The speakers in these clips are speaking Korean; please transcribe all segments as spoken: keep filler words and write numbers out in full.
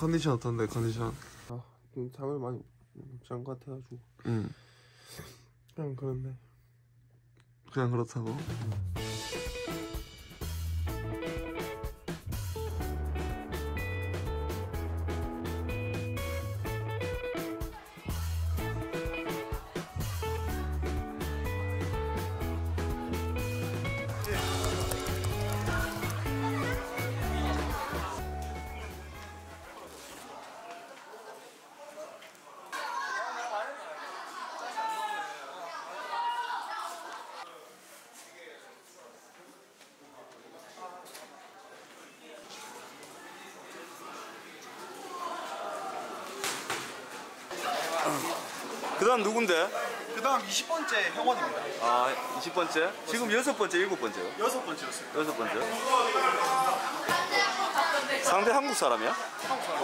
컨디션 어떤데, 컨디션? 아, 지금 잠을 많이 못 잔 것 같아가지고. 응. 그냥 그런데. 그냥 그렇다고? 응. 그 다음 누군데? 그 다음 이십 번째 형원입니다. 아, 이십 번째? 지금 여섯 번째, 일곱 번째요? 여섯 번째였어요. 여섯 번째. 상대 한국 사람이야? 한국 사람.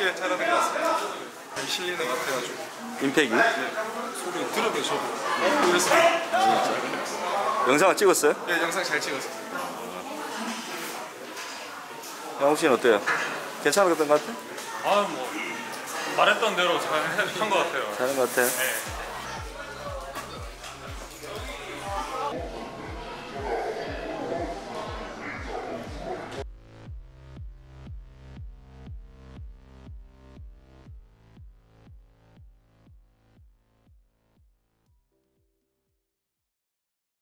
예, 잘하는 것 같습니다. 실리는 것 같아가지고. 임팩이? 네. 소리 들으면 저도. 네. 그랬어요. 영상을 찍었어요? 네, 영상 잘 찍었어요. 양욱 씨는 어때요? 괜찮았던 것 같아? 아, 뭐 말했던 대로 잘 한 것 같아요. 잘한 것 같아요? 네.